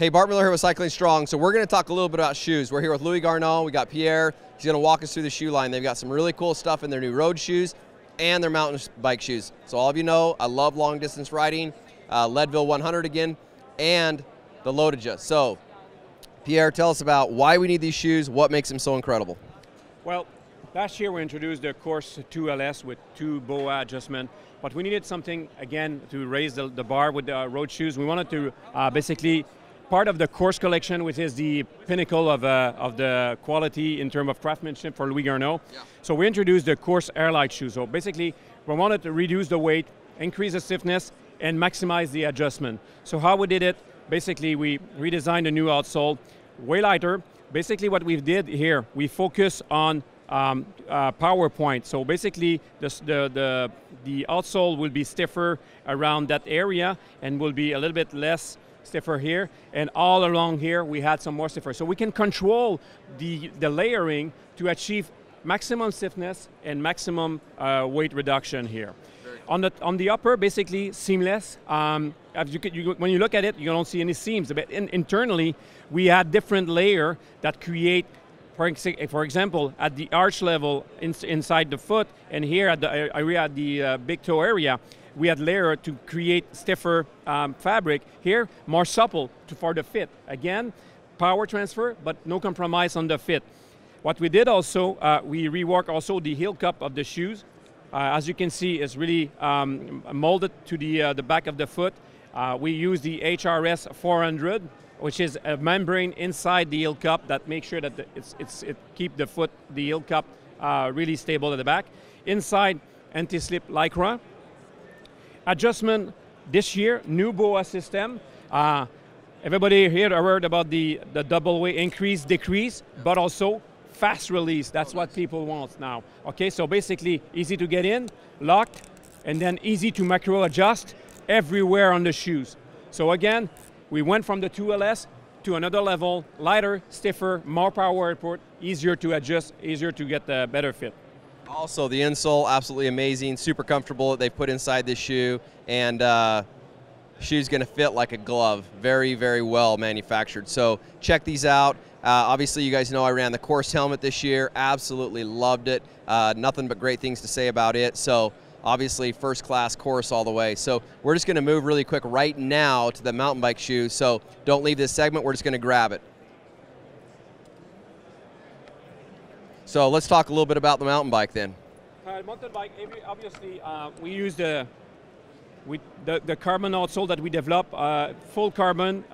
Hey, Bart Miller here with Cycling Strong. So we're going to talk a little bit about shoes. We're here with Louis Garneau. We got Pierre. He's going to walk us through the shoe line. They've got some really cool stuff in their new road shoes and their mountain bike shoes. So all of you know, I love long distance riding, Leadville 100 again, and the Lodija. So Pierre, tell us about why we need these shoes, what makes them so incredible. Well, last year we introduced the Course 2LS with two BOA adjustments, but we needed something, again, to raise the bar with the road shoes. We wanted to basically part of the Course collection, which is the pinnacle of the quality in terms of craftsmanship for Louis Garneau. Yeah. So we introduced the Course AirLite shoes. So basically, we wanted to reduce the weight, increase the stiffness, and maximize the adjustment. So how we did it, basically we redesigned a new outsole, way lighter. Basically what we did here, we focus on power point. So basically the outsole will be stiffer around that area and will be a little bit less stiffer here, and all along here we had some more stiffer. So we can control the layering to achieve maximum stiffness and maximum weight reduction here. On the upper, basically seamless. When you look at it, you don't see any seams. But internally, we had different layers that create, for example, at the arch level inside the foot, and here at the area, at the big toe area, we had layer to create stiffer fabric. Here, more supple for the fit. Again, power transfer, but no compromise on the fit. What we did also, we reworked also the heel cup of the shoes. As you can see, it's really molded to the back of the foot. We use the HRS 400, which is a membrane inside the heel cup that makes sure that it keeps the heel cup really stable at the back. Inside, anti-slip Lycra. Adjustment this year, new BOA system. Everybody here heard about the double way increase, decrease, but also fast release. That's what people want now. Okay, so basically easy to get in, locked, and then easy to macro adjust everywhere on the shoes. So again, we went from the 2LS to another level, lighter, stiffer, more power output, easier to adjust, easier to get the better fit. Also, the insole, absolutely amazing, super comfortable that they've put inside this shoe, and shoe's going to fit like a glove, very, very well manufactured. So check these out. Obviously, you guys know I ran the Course helmet this year, absolutely loved it, nothing but great things to say about it. So obviously, first class Course all the way. So we're just going to move really quick right now to the mountain bike shoe, so don't leave this segment, we're just going to grab it. So let's talk a little bit about the mountain bike then. Mountain bike, obviously, we use the carbon outsole that we develop, full carbon,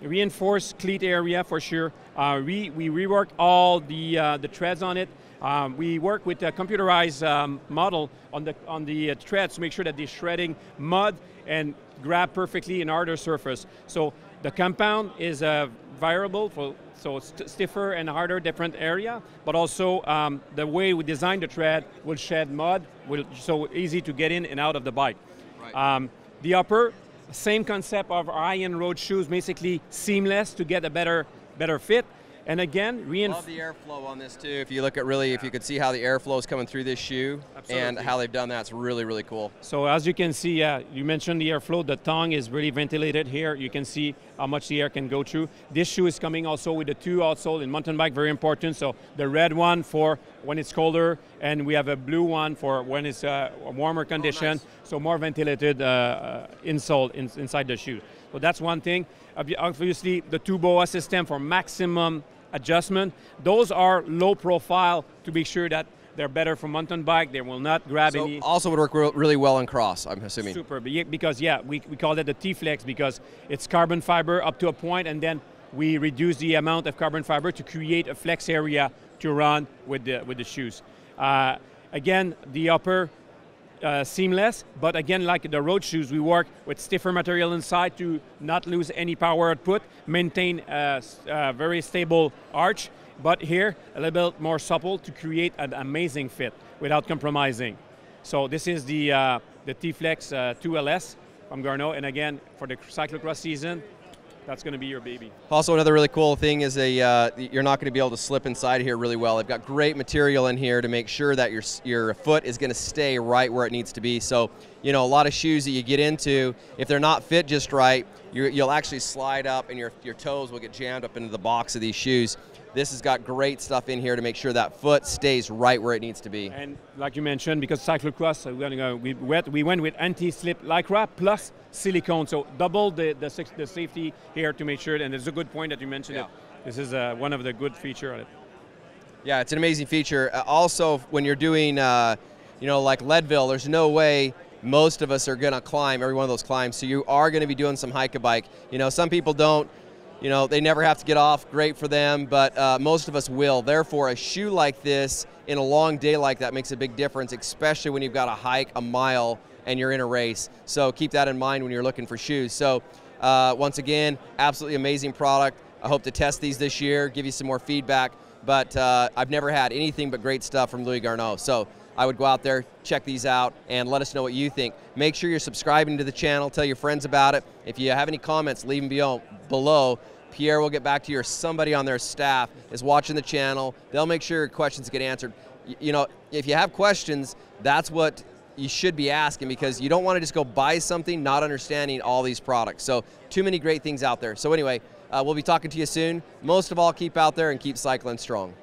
reinforced cleat area for sure. We rework all the treads on it. We work with a computerized model on the treads to make sure that they're shredding mud and grab perfectly an harder surface. So the compound is variable, so stiffer and harder, different area, but also the way we design the tread will shed mud, so easy to get in and out of the bike. Right. The upper, same concept of high-end road shoes, basically seamless to get a better fit. And again, love the airflow on this too. If you look at if you could see how the airflow is coming through this shoe. Absolutely. And how they've done that, it's really, really cool. So as you can see, you mentioned the airflow, the tongue is really ventilated here. You can see how much the air can go through. This shoe is coming also with the two outsole in mountain bike, very important. So the red one for when it's colder, and we have a blue one for when it's a warmer condition. Oh, nice. So more ventilated insole inside the shoe. So that's one thing. Obviously, the two BOA system for maximum adjustment. Those are low profile to make sure that they're better for mountain bike. They will not grab any. Also would work really well in cross, I'm assuming. Super, because yeah, we call that the T-Flex because it's carbon fiber up to a point, and then we reduce the amount of carbon fiber to create a flex area to run with the shoes. Again, the upper seamless, but again, like the road shoes, we work with stiffer material inside to not lose any power output, maintain a very stable arch, but here a little bit more supple to create an amazing fit without compromising. So this is the T-Flex 2LS from Garneau, and again, for the cyclocross season, that's going to be your baby. Also, another really cool thing is you're not going to be able to slip inside here really well. They've got great material in here to make sure that your foot is going to stay right where it needs to be. So, you know, a lot of shoes that you get into, if they're not fit just right, you'll actually slide up and your toes will get jammed up into the box of these shoes. This has got great stuff in here to make sure that foot stays right where it needs to be. And like you mentioned, because cyclocross, we went with anti-slip Lycra plus silicone, so double the safety here to make sure. And it's a good point that you mentioned. Yeah. This is one of the good features of it. Yeah, it's an amazing feature. Also, when you're doing, you know, like Leadville, there's no way most of us are going to climb every one of those climbs. So you are going to be doing some hike-a-bike. You know, some people don't. You know, they never have to get off, great for them, but most of us will. Therefore, a shoe like this in a long day like that makes a big difference, especially when you've got to hike a mile and you're in a race. So keep that in mind when you're looking for shoes. So once again, absolutely amazing product. I hope to test these this year, give you some more feedback, but I've never had anything but great stuff from Louis Garneau. So I would go out there, check these out, and let us know what you think. Make sure you're subscribing to the channel, tell your friends about it. If you have any comments, leave them below. Pierre will get back to you, or somebody on their staff is watching the channel. They'll make sure your questions get answered. You know, if you have questions, that's what you should be asking, because you don't want to just go buy something not understanding all these products. So too many great things out there. So anyway, we'll be talking to you soon. Most of all, keep out there and keep cycling strong.